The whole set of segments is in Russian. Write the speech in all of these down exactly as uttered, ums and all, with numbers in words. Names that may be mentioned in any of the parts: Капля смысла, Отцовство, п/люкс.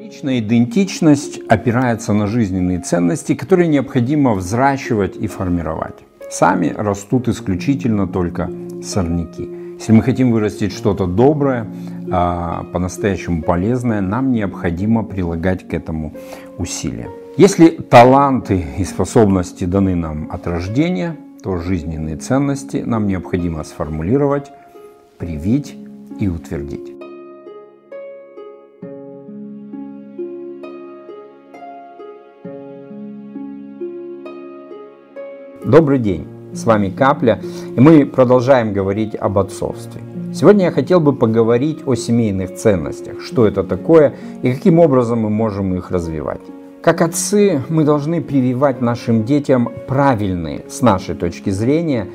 Личная идентичность опирается на жизненные ценности, которые необходимо взращивать и формировать. Сами растут исключительно только сорняки. Если мы хотим вырастить что-то доброе, по-настоящему полезное, нам необходимо прилагать к этому усилия. Если таланты и способности даны нам от рождения, то жизненные ценности нам необходимо сформулировать, привить и утвердить. Добрый день, с вами Капля, и мы продолжаем говорить об отцовстве. Сегодня я хотел бы поговорить о семейных ценностях, что это такое и каким образом мы можем их развивать. Как отцы мы должны прививать нашим детям правильные, с нашей точки зрения,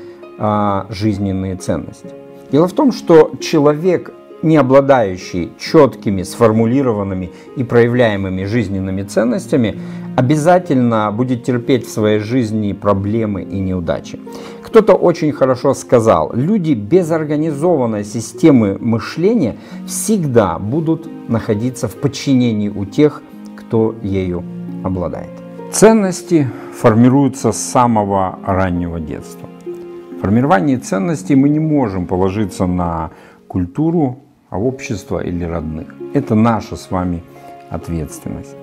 жизненные ценности. Дело в том, что человек, не обладающий четкими, сформулированными и проявляемыми жизненными ценностями, обязательно будет терпеть в своей жизни проблемы и неудачи. Кто-то очень хорошо сказал: люди без организованной системы мышления всегда будут находиться в подчинении у тех, кто ею обладает. Ценности формируются с самого раннего детства. В формировании ценностей мы не можем положиться на культуру, а общество или родных. Это наша с вами ответственность.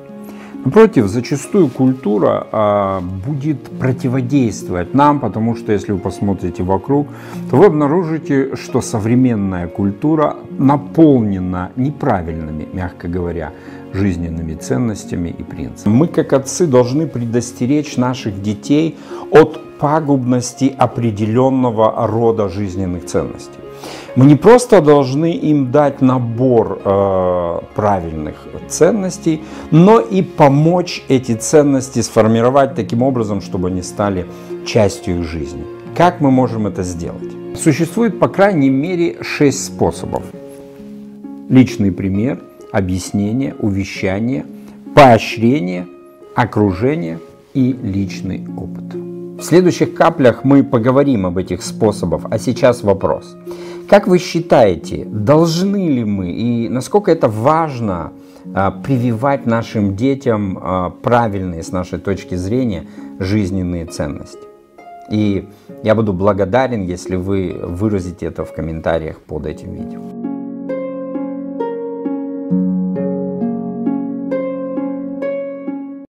Напротив, зачастую культура а, будет противодействовать нам, потому что если вы посмотрите вокруг, то вы обнаружите, что современная культура наполнена неправильными, мягко говоря, жизненными ценностями и принципами. Мы, как отцы, должны предостеречь наших детей от пагубности определенного рода жизненных ценностей. Мы не просто должны им дать набор э, правильных ценностей, но и помочь эти ценности сформировать таким образом, чтобы они стали частью их жизни. Как мы можем это сделать? Существует по крайней мере шесть способов. Личный пример, объяснение, увещание, поощрение, окружение и личный опыт. В следующих каплях мы поговорим об этих способах, а сейчас вопрос. Как вы считаете, должны ли мы и насколько это важно прививать нашим детям правильные, с нашей точки зрения, жизненные ценности? И я буду благодарен, если вы выразите это в комментариях под этим видео.